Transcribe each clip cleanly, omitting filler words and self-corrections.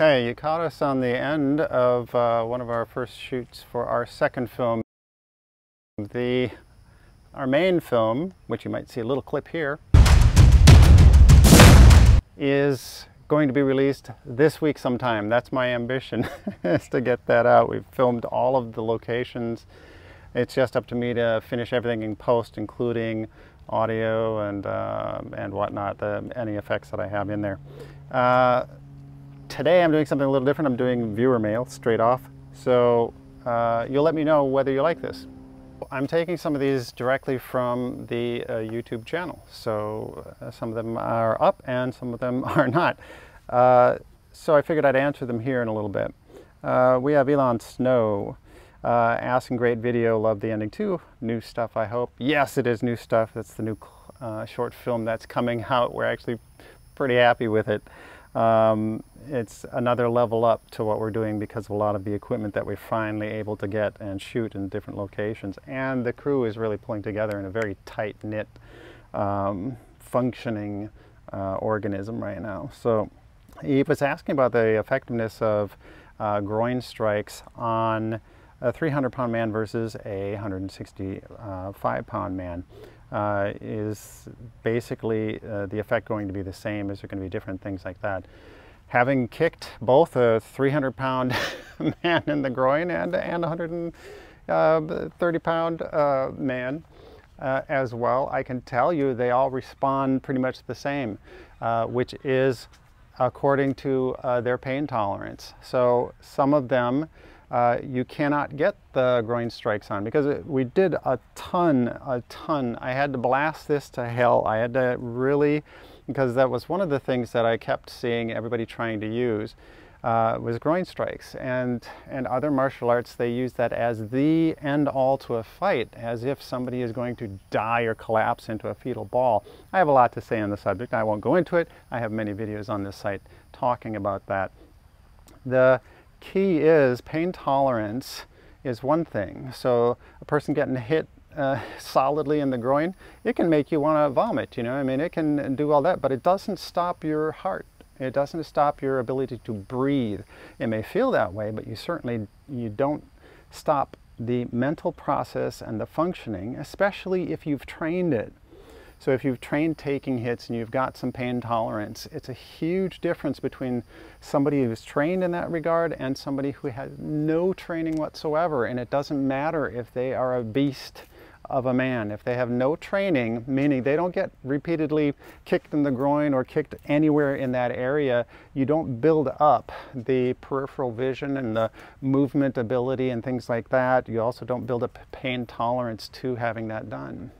Okay, you caught us on the end of one of our first shoots for our second film. Our main film, which you might see a little clip here, is going to be released this week sometime. That's my ambition, is to get that out. We've filmed all of the locations. It's just up to me to finish everything in post, including audio and whatnot, any effects that I have in there. Today I'm doing something a little different. I'm doing viewer mail straight off. So you'll let me know whether you like this. I'm taking some of these directly from the YouTube channel. So some of them are up and some of them are not. So I figured I'd answer them here in a little bit. We have Elon Snow asking, great video, love the ending too. New stuff, I hope. Yes, it is new stuff. That's the new short film that's coming out. We're actually pretty happy with it. It's another level up to what we're doing because of a lot of the equipment that we're finally able to get and shoot in different locations. And the crew is really pulling together in a very tight-knit, functioning organism right now. So he was asking about the effectiveness of groin strikes on a 300-pound man versus a 165-pound man. Is basically the effect going to be the same? Is there going to be different things like that? Having kicked both a 300-pound man in the groin and a 130-pound man as well, I can tell you they all respond pretty much the same, which is according to their pain tolerance. So some of them you cannot get the groin strikes on because we did a ton. I had to blast this to hell. I had to really, because that was one of the things that I kept seeing everybody trying to use was groin strikes. And other martial arts, they use that as the end all to a fight, as if somebody is going to die or collapse into a fetal ball. I have a lot to say on the subject. I won't go into it. I have many videos on this site talking about that. The key is pain tolerance is one thing. So a person getting hit solidly in the groin, it can make you want to vomit, you know, I mean, it can do all that, but it doesn't stop your heart. It doesn't stop your ability to breathe. It may feel that way, but you don't stop the mental process and the functioning, especially if you've trained it. So if you've trained taking hits and you've got some pain tolerance, it's a huge difference between somebody who's trained in that regard and somebody who has no training whatsoever. And it doesn't matter if they are a beast of a man. If they have no training, meaning they don't get repeatedly kicked in the groin or kicked anywhere in that area, you don't build up the peripheral vision and the movement ability and things like that. You also don't build up pain tolerance to having that done.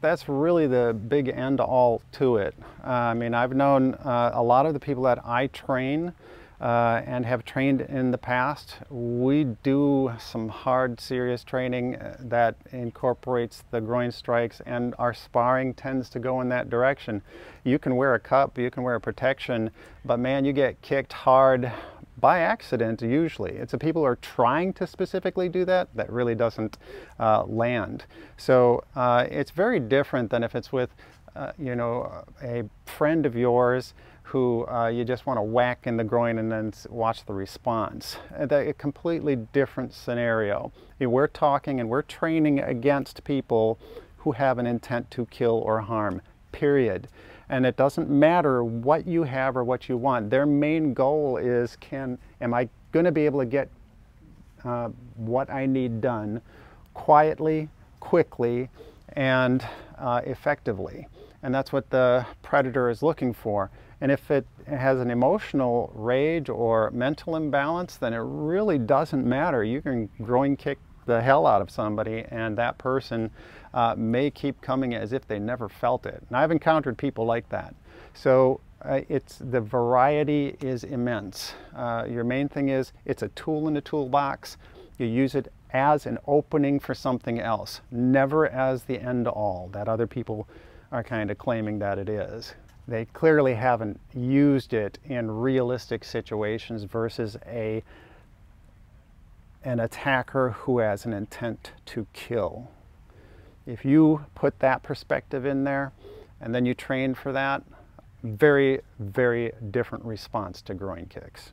That's really the big end all to it. I mean, I've known a lot of the people that I train and have trained in the past. We do some hard, serious training that incorporates the groin strikes, and our sparring tends to go in that direction. You can wear a cup, you can wear a protection, but man, you get kicked hard by accident usually. It's the people who are trying to specifically do that that really doesn't land. So it's very different than if it's with you know, a friend of yours who you just want to whack in the groin and then watch the response. A completely different scenario. We're talking and we're training against people who have an intent to kill or harm, period. And it doesn't matter what you have or what you want. Their main goal is, am I going to be able to get what I need done quietly, quickly, and effectively? And that's what the predator is looking for. And if it has an emotional rage or mental imbalance, then it really doesn't matter. You can groin kick the hell out of somebody, and that person may keep coming as if they never felt it. And I've encountered people like that. So the variety is immense. Your main thing is it's a tool in the toolbox. You use it as an opening for something else, never as the end all that other people are kind of claiming that it is. They clearly haven't used it in realistic situations versus an attacker who has an intent to kill. If you put that perspective in there and then you train for that, very, very different response to groin kicks.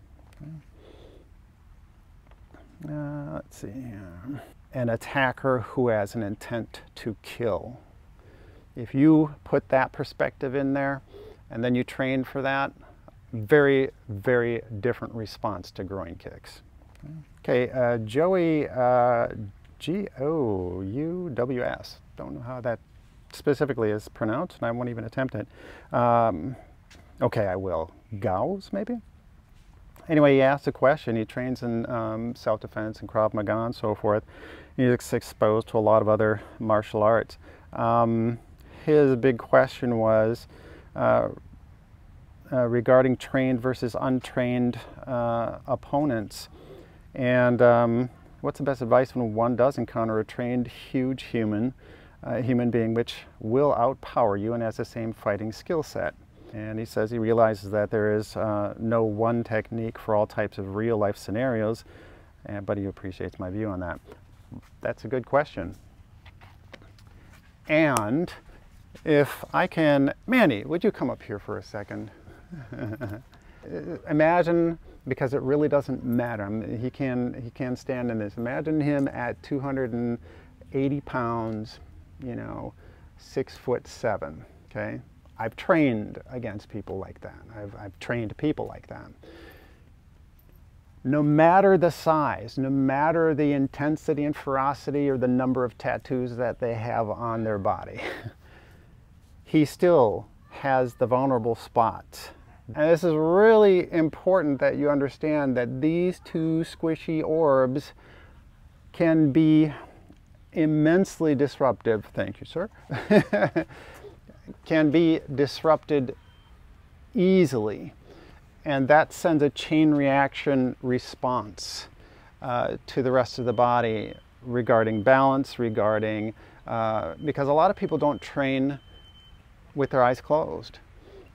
Let's see here. An attacker who has an intent to kill. If you put that perspective in there and then you train for that, very, very different response to groin kicks. Okay, Joey G-O-U-W-S. Don't know how that specifically is pronounced, and I won't even attempt it. Okay, I will. Gouws, maybe? Anyway, he asks a question. He trains in self-defense and Krav Maga and so forth. He's exposed to a lot of other martial arts. His big question was regarding trained versus untrained opponents. And what's the best advice when one does encounter a trained huge human being which will outpower you and has the same fighting skill set? And he says he realizes that there is no one technique for all types of real life scenarios, but he appreciates my view on that. That's a good question. And if I can, Manny, would you come up here for a second? Imagine, because it really doesn't matter, I mean, he can stand in this. Imagine him at 280 pounds, you know, 6'7", okay? I've trained against people like that. I've trained people like that. No matter the size, no matter the intensity and ferocity or the number of tattoos that they have on their body, he still has the vulnerable spots. And this is really important that you understand that these two squishy orbs can be immensely disruptive. Thank you, sir. Can be disrupted easily, and that sends a chain reaction response to the rest of the body regarding balance, regarding because a lot of people don't train with their eyes closed.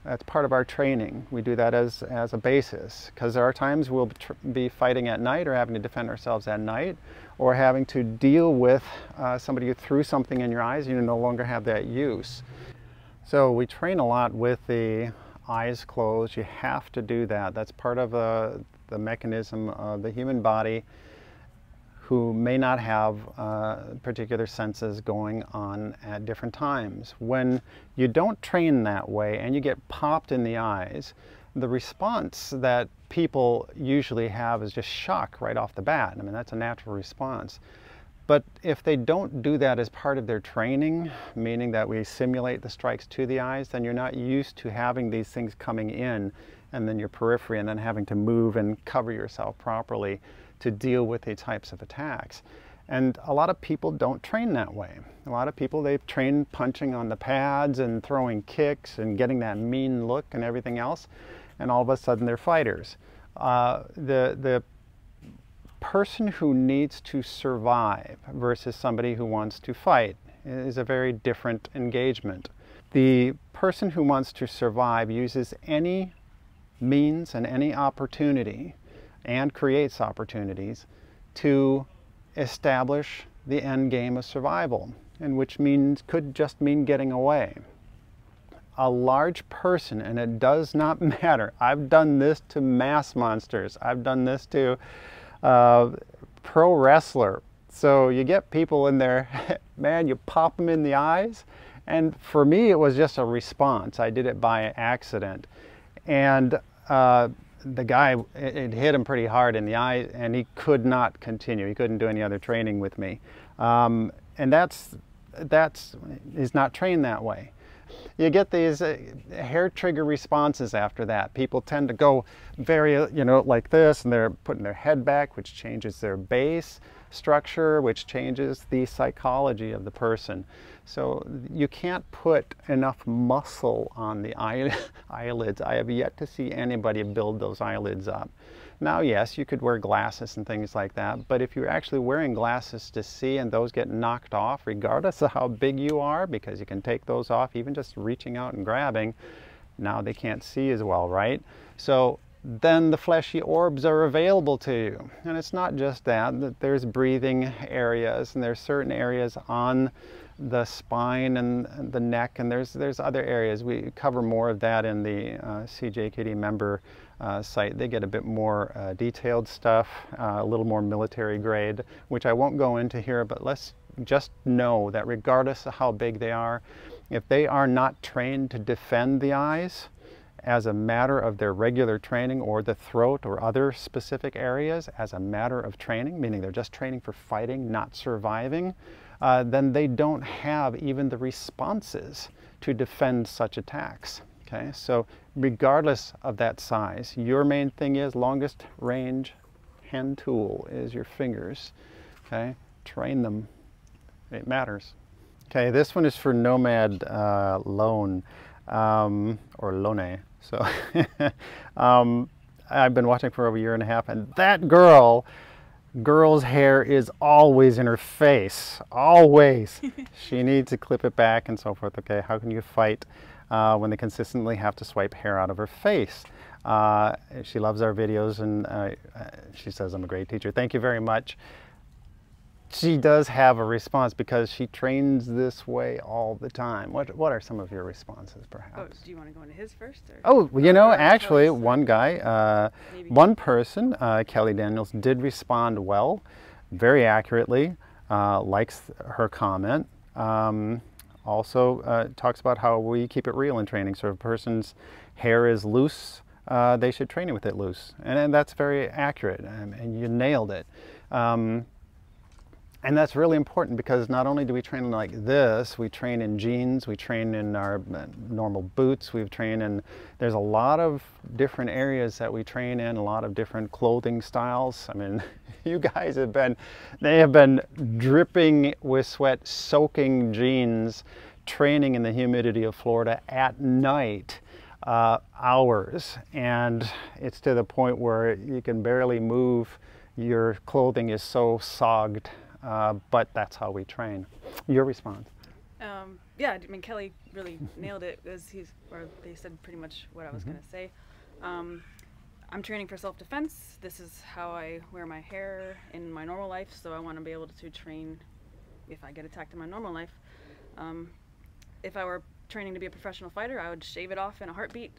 That's part of our training. We do that as a basis, because there are times we'll be fighting at night or having to defend ourselves at night, or having to deal with somebody who threw something in your eyes and you no longer have that use. So we train a lot with the eyes closed. You have to do that. That's part of the mechanism of the human body who may not have particular senses going on at different times. When you don't train that way and you get popped in the eyes, the response that people usually have is just shock right off the bat. I mean, that's a natural response. But if they don't do that as part of their training, meaning that we simulate the strikes to the eyes, then you're not used to having these things coming in and then your periphery and then having to move and cover yourself properly to deal with these types of attacks. And a lot of people don't train that way. A lot of people, they train punching on the pads and throwing kicks and getting that mean look and everything else, and all of a sudden they're fighters. The person who needs to survive versus somebody who wants to fight is a very different engagement. The person who wants to survive uses any means and any opportunity, and creates opportunities, to establish the end game of survival, and which means could just mean getting away. A large person, and it does not matter. I've done this to mass monsters. I've done this to pro wrestler. So you get people in there, man, you pop them in the eyes. And for me, it was just a response. I did it by accident. And the guy, it hit him pretty hard in the eye, and he could not continue. He couldn't do any other training with me. And that's, he's not trained that way. You get these hair trigger responses after that. People tend to go very, you know, like this, and they're putting their head back, which changes their base structure, which changes the psychology of the person. So you can't put enough muscle on the eyelids. I have yet to see anybody build those eyelids up. Now, yes, you could wear glasses and things like that, but if you're actually wearing glasses to see and those get knocked off, regardless of how big you are, because you can take those off, even just reaching out and grabbing, now they can't see as well, right? So then the fleshy orbs are available to you. And it's not just that there's breathing areas, and there's certain areas on the spine and the neck, and there's other areas. We cover more of that in the CJKD member site. They get a bit more detailed stuff, a little more military grade, which I won't go into here, but let's just know that regardless of how big they are, if they are not trained to defend the eyes as a matter of their regular training, or the throat or other specific areas as a matter of training, meaning they're just training for fighting, not surviving, then they don't have even the responses to defend such attacks, okay? So regardless of that size, your main thing is longest range hand tool is your fingers, okay? Train them, it matters. Okay, this one is for Nomad Lone, or Lone, so. I've been watching for over a year and a half, and that girl's hair is always in her face, always. She needs to clip it back and so forth. Okay, how can you fight when they consistently have to swipe hair out of her face? She loves our videos, and she says, I'm a great teacher. Thank you very much. She does have a response because she trains this way all the time. What are some of your responses, perhaps? Oh, do you want to go into his first? Or? Oh, you know, actually, one guy, one person, Kelly Daniels, did respond well, very accurately, likes her comment. Also talks about how we keep it real in training. So if a person's hair is loose, they should train it with it loose. And that's very accurate, and you nailed it. And that's really important, because not only do we train like this, we train in jeans, we train in our normal boots, we've trained in, there's a lot of different areas that we train in, a lot of different clothing styles. I mean, you guys have been, they have been dripping with sweat, soaking jeans, training in the humidity of Florida at night, hours. And it's to the point where you can barely move, your clothing is so sogged. But that's how we train. Your response? Yeah, I mean, Kelly really nailed it, because they said pretty much what I was going to say. I'm training for self-defense. This is how I wear my hair in my normal life, so I want to be able to train if I get attacked in my normal life. If I were training to be a professional fighter, I would shave it off in a heartbeat.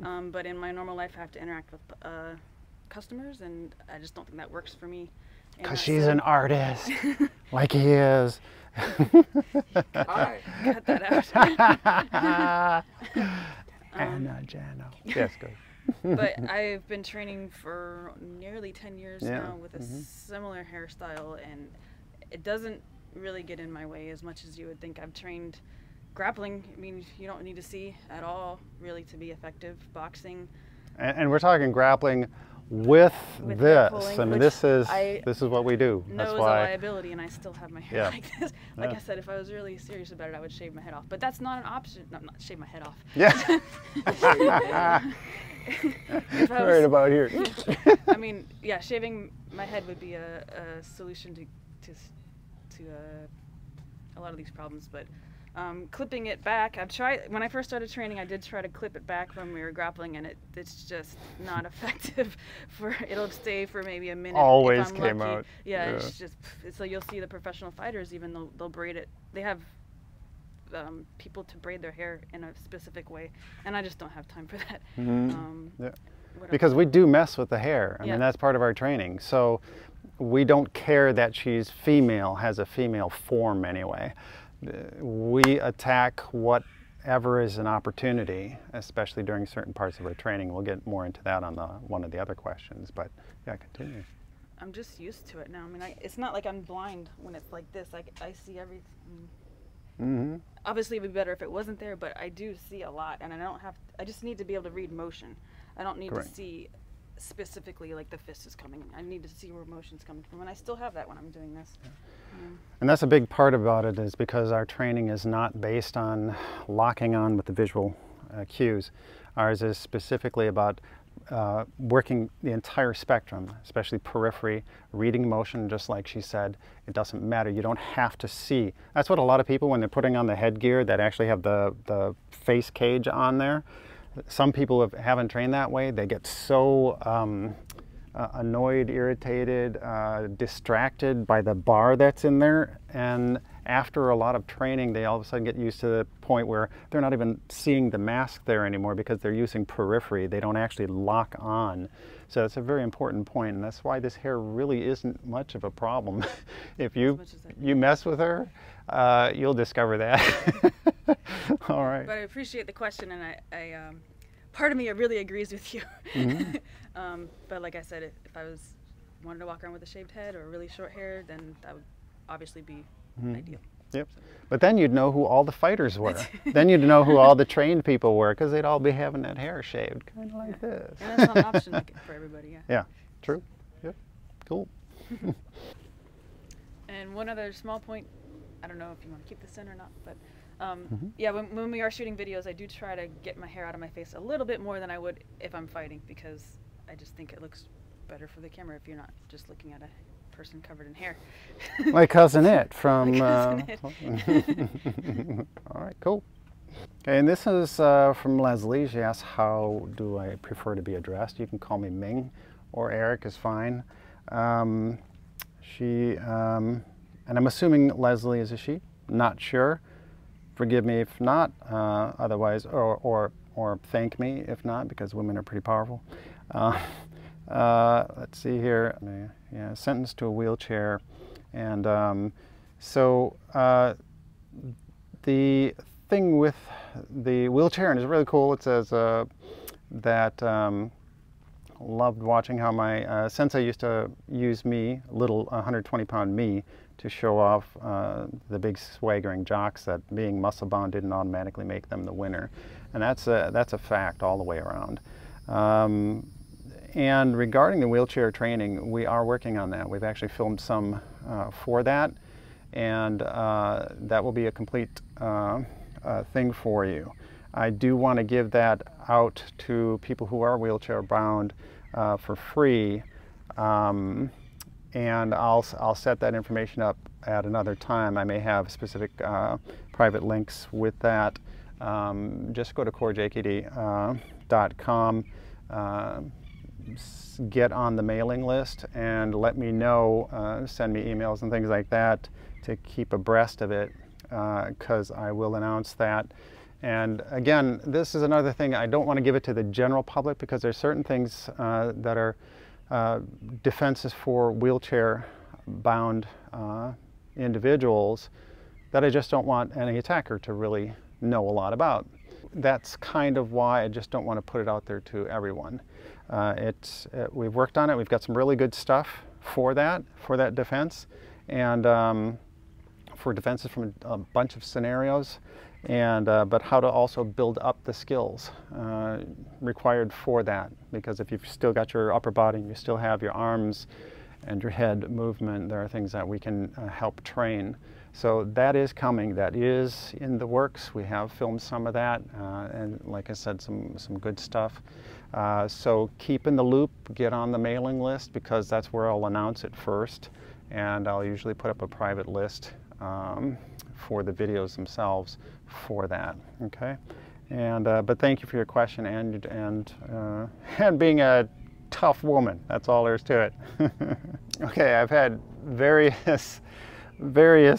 But in my normal life, I have to interact with customers, and I just don't think that works for me. Because she's an artist, like he is. Cut that out. Anna Jano. Yes, good. But I've been training for nearly 10 years now with a similar hairstyle, and it doesn't really get in my way as much as you would think. I've trained grappling. I mean, you don't need to see at all, really, to be effective. Boxing. And we're talking grappling with this, pulling, I mean, this is what we do. That's why. A liability, and I still have my hair like this. Like I said, if I was really serious about it, I would shave my head off. But that's not an option. No, not shave my head off. Yeah. Right about here. I mean, yeah, shaving my head would be a solution to a lot of these problems, but. Clipping it back, I've tried, when I first started training, I did try to clip it back when we were grappling, and it's just not effective. It'll stay for maybe a minute. Always came lucky. Out. Yeah, yeah, it's just, so you'll see the professional fighters, even though they'll braid it, they have people to braid their hair in a specific way, and I just don't have time for that. Because we do mess with the hair. I mean, that's part of our training. So we don't care that she's female, has a female form anyway. We attack whatever is an opportunity, especially during certain parts of our training. We'll get more into that on one of the other questions, but yeah, continue. I'm just used to it now. I mean, it's not like I'm blind when it's like this. I see everything. Obviously, it would be better if it wasn't there, but I do see a lot, and I don't have. I just need to be able to read motion. I don't need to see specifically like the fist is coming. I need to see where motion's coming from, and I still have that when I'm doing this. And that's a big part about it, is because our training is not based on locking on with the visual cues. Ours is specifically about working the entire spectrum, especially periphery, reading motion, just like she said. It doesn't matter. You don't have to see. That's what a lot of people, when they're putting on the headgear that actually have the face cage on there, Some people haven't trained that way. They get so annoyed, irritated, distracted by the bar that's in there, and after a lot of training they all of a sudden get used to the point where they're not even seeing the mask there anymore because they're using periphery. They don't actually lock on. So it's a very important point, and that's why this hair really isn't much of a problem. If you mess with her, you'll discover that. All right. But I appreciate the question, and I part of me really agrees with you. Mm-hmm. But like I said, if I wanted to walk around with a shaved head or really short hair, then that would obviously be ideal. Yep. So. But then you'd know who all the fighters were. Then you'd know who all the trained people were, because they'd all be having that hair shaved, kind of like this. And that's not an option for everybody. Yeah. Yeah. True. Yep. Cool. And one other small point. I don't know if you want to keep this in or not, but. Yeah, when we are shooting videos, I do try to get my hair out of my face a little bit more than I would if I'm fighting, because I just think it looks better for the camera if you're not just looking at a person covered in hair. Like Cousin It from... All right, cool. Okay, and this is from Leslie. She asks, how do I prefer to be addressed? You can call me Ming or Eric is fine. And I'm assuming Leslie is a she. Not sure. Forgive me if not, otherwise, or thank me if not, because women are pretty powerful. Let's see here. Yeah, sentenced to a wheelchair. And the thing with the wheelchair, and it's really cool, it says that loved watching how my sensei used to use me, little 120-pound me, to show off the big swaggering jocks that being muscle-bound didn't automatically make them the winner. And that's a fact all the way around. And regarding the wheelchair training, we are working on that. We've actually filmed some for that, and that will be a complete thing for you. I do want to give that out to people who are wheelchair-bound for free. And I'll set that information up at another time. I may have specific private links with that. Just go to corejkd.com, get on the mailing list, and let me know, send me emails and things like that to keep abreast of it, because I will announce that. And again, this is another thing, I don't want to give it to the general public, because there's certain things that are defenses for wheelchair-bound individuals that I just don't want any attacker to really know a lot about. That's kind of why I just don't want to put it out there to everyone. We've worked on it. We've got some really good stuff for that defense, and for defenses from a bunch of scenarios, and but how to also build up the skills required for that, because if you've still got your upper body and you still have your arms and your head movement, there are things that we can help train. So that is coming. That is in the works. We have filmed some of that, and like I said, some good stuff. So keep in the loop, get on the mailing list, because that's where I'll announce it first, and I'll usually put up a private list for the videos themselves for that. Okay, and but thank you for your question and being a tough woman. That's all there is to it. Okay, I've had various. I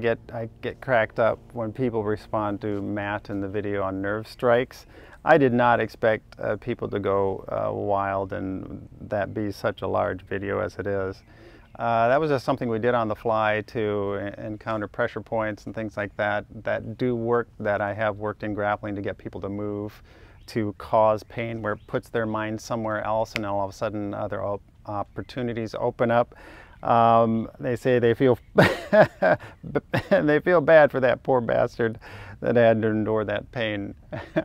get cracked up when people respond to Matt in the video on nerve strikes. I did not expect people to go wild and that be such a large video as it is. That was just something we did on the fly to encounter pressure points and things like that that do work, that I have worked in grappling to get people to move, to cause pain where it puts their mind somewhere else, and all of a sudden other opportunities open up. They say they feel they feel bad for that poor bastard that had to endure that pain.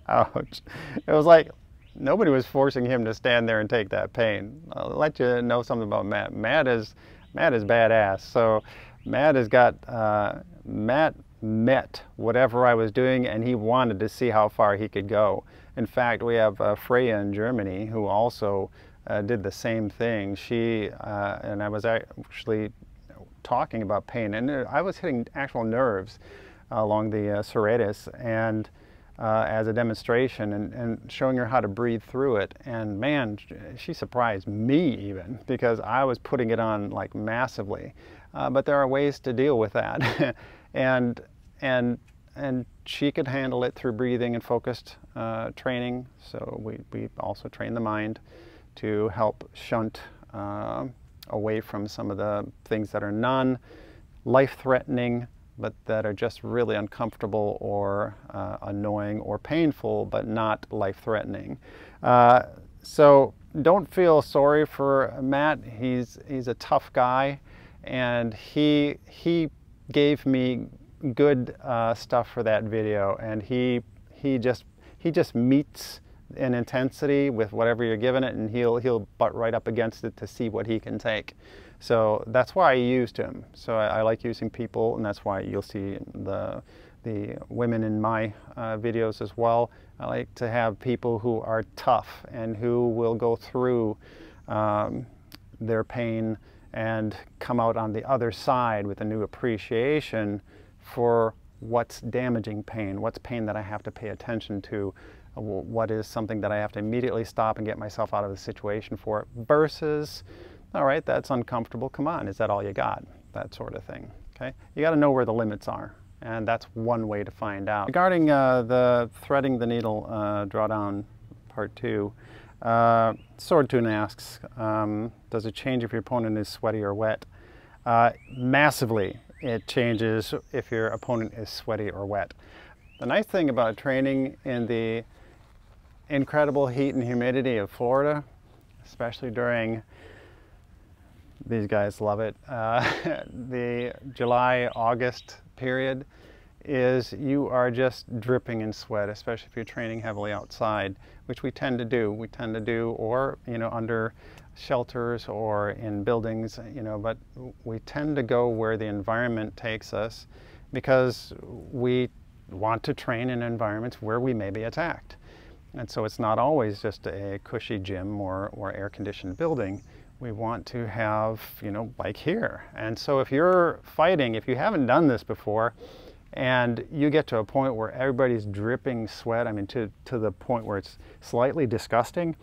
Ouch. It was like, nobody was forcing him to stand there and take that pain. I'll let you know something about Matt. Matt is badass. So Matt met whatever I was doing, and he wanted to see how far he could go. In fact, we have Freya in Germany who also did the same thing. She and I was actually talking about pain, and I was hitting actual nerves along the serratus, and as a demonstration and showing her how to breathe through it. And man, she surprised me even, because I was putting it on like massively. But there are ways to deal with that. and she could handle it through breathing and focused training. So we also train the mind to help shunt away from some of the things that are non-life-threatening, but that are just really uncomfortable or annoying or painful, but not life-threatening. So don't feel sorry for Matt. He's a tough guy, and he gave me good stuff for that video, and he just meets an intensity with whatever you're giving it, and he'll butt right up against it to see what he can take. So that's why I used him. So I like using people, and that's why you'll see the women in my videos as well. I like to have people who are tough and who will go through their pain and come out on the other side with a new appreciation for what's damaging pain, what's pain that I have to pay attention to, what is something that I have to immediately stop and get myself out of the situation for, it versus, all right, that's uncomfortable, come on, is that all you got? That sort of thing, okay? You gotta know where the limits are, and that's one way to find out. Regarding the threading the needle drawdown part two, Sword Toon asks, does it change if your opponent is sweaty or wet? Massively, it changes if your opponent is sweaty or wet. The nice thing about training in the incredible heat and humidity of Florida, especially during, these guys love it, the July-August period, is you are just dripping in sweat, especially if you're training heavily outside, which we tend to do. We tend to do, or, you know, under shelters or in buildings, you know, but we tend to go where the environment takes us, because we want to train in environments where we may be attacked. And so it's not always just a cushy gym or air-conditioned building. We want to have, you know, like here. And so if you're fighting, if you haven't done this before, and you get to a point where everybody's dripping sweat, I mean, to the point where it's slightly disgusting,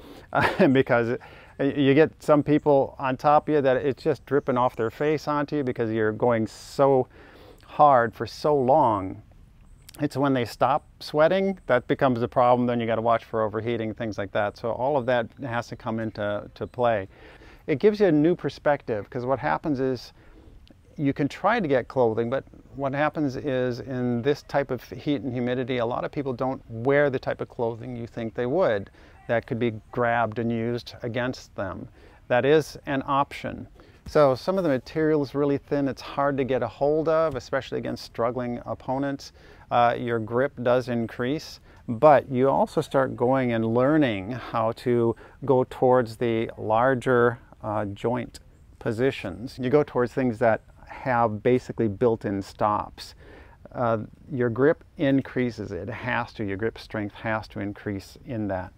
because you get some people on top of you that it's just dripping off their face onto you because you're going so hard for so long. It's when they stop sweating that becomes a problem. Then you got to watch for overheating, things like that. So all of that has to come into play. It gives you a new perspective, because what happens is you can try to get clothing, but what happens is in this type of heat and humidity, a lot of people don't wear the type of clothing you think they would that could be grabbed and used against them. That is an option. So some of the material is really thin, it's hard to get a hold of, especially against struggling opponents. Your grip does increase, but you also start going and learning how to go towards the larger joint positions. You go towards things that have basically built-in stops. Your grip increases, it has to, your grip strength has to increase in that.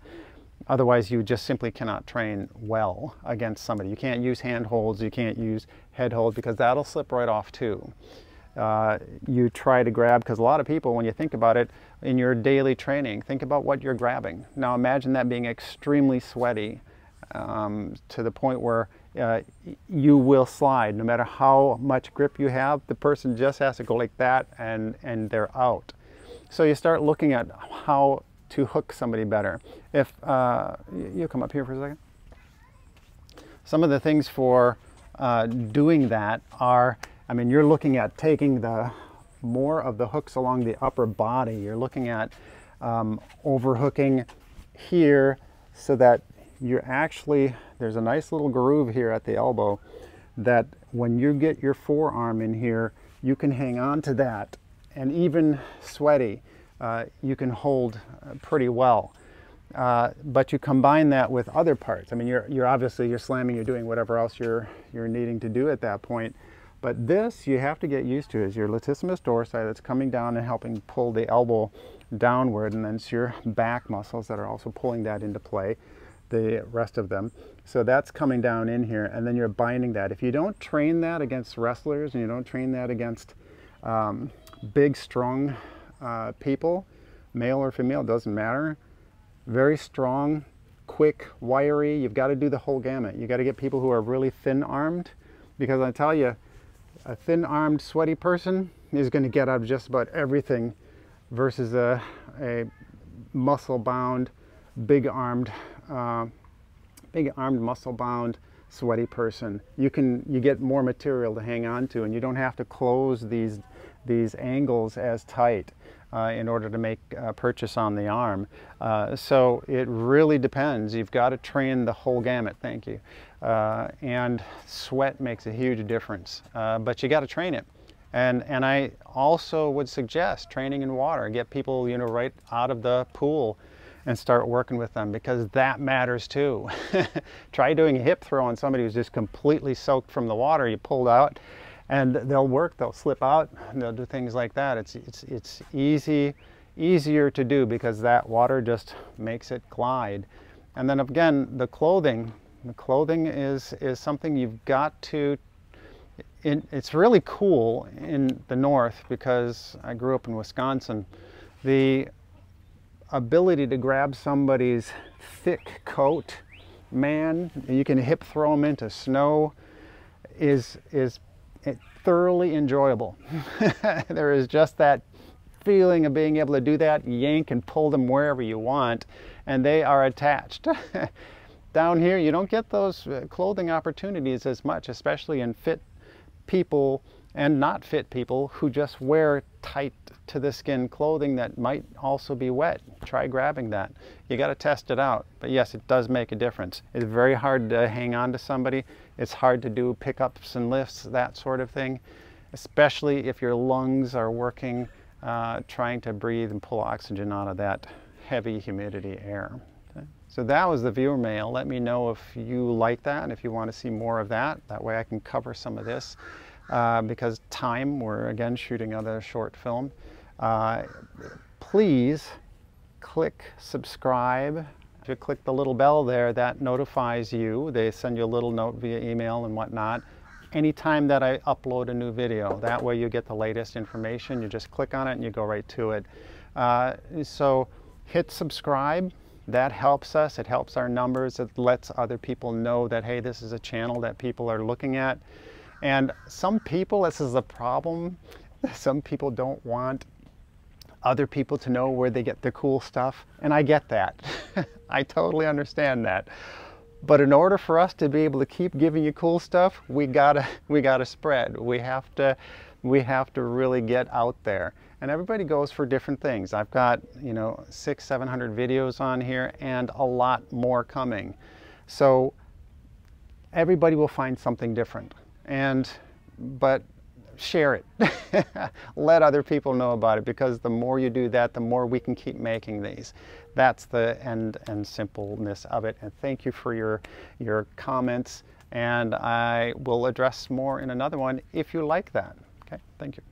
Otherwise, you just simply cannot train well against somebody. You can't use hand holds, you can't use head holds, because that'll slip right off too. You try to grab, because a lot of people, when you think about it, in your daily training, think about what you're grabbing. Now imagine that being extremely sweaty to the point where you will slide. No matter how much grip you have, the person just has to go like that and they're out. So you start looking at how to hook somebody better. If you come up here for a second. Some of the things for doing that are, I mean, you're looking at taking the more of the hooks along the upper body. You're looking at overhooking here so that you're actually, there's a nice little groove here at the elbow that when you get your forearm in here, you can hang on to that. And even sweaty, you can hold pretty well. But you combine that with other parts. I mean, you're obviously, you're slamming, you're doing whatever else you're needing to do at that point. But this, you have to get used to, is your latissimus dorsi that's coming down and helping pull the elbow downward, and then it's your back muscles that are also pulling that into play, the rest of them. So that's coming down in here, and then you're binding that. If you don't train that against wrestlers, and you don't train that against big, strong people, male or female, doesn't matter. Very strong, quick, wiry. You've got to do the whole gamut. You've got to get people who are really thin-armed, because I tell you, a thin-armed, sweaty person is going to get out of just about everything versus a muscle-bound, big-armed, muscle-bound, sweaty person. You get more material to hang on to, and you don't have to close these angles as tight in order to make a purchase on the arm. So it really depends. You've got to train the whole gamut. Thank you. And sweat makes a huge difference, but you got to train it. And I also would suggest training in water. Get people, you know, right out of the pool and start working with them, because that matters too. Try doing a hip throw on somebody who's just completely soaked from the water. You pulled out, and they'll work, they'll slip out, they'll do things like that. It's easier to do because that water just makes it glide. And then again, the clothing is something you've got to. It's really cool in the north, because I grew up in Wisconsin. The ability to grab somebody's thick coat, man, you can hip throw them into snow, is thoroughly enjoyable. There is just that feeling of being able to do that, yank and pull them wherever you want, and they are attached. Down here, you don't get those clothing opportunities as much, especially in fit people and not fit people who just wear tight to the skin clothing that might also be wet. Try grabbing that. You got to test it out. But yes, it does make a difference. It's very hard to hang on to somebody. It's hard to do pickups and lifts, that sort of thing, especially if your lungs are working, trying to breathe and pull oxygen out of that heavy humidity air. Okay? So that was the viewer mail. Let me know if you like that and if you want to see more of that. That way I can cover some of this. Because time, we're again shooting another short film. Please click subscribe. If you click the little bell there, that notifies you. They send you a little note via email and whatnot anytime that I upload a new video. That way you get the latest information. You just click on it and you go right to it. So hit subscribe. That helps us. It helps our numbers. It lets other people know that, hey, this is a channel that people are looking at. And some people, this is the problem, some people don't want other people to know where they get their cool stuff. And I get that. I totally understand that. But in order for us to be able to keep giving you cool stuff, we gotta spread. We have to really get out there. And everybody goes for different things. I've got, you know, 600-700 videos on here and a lot more coming. So everybody will find something different. But share it. Let other people know about it, because the more you do that, the more we can keep making these. That's the end and simpleness of it. And thank you for your comments, and I will address more in another one if you like that. Okay, thank you.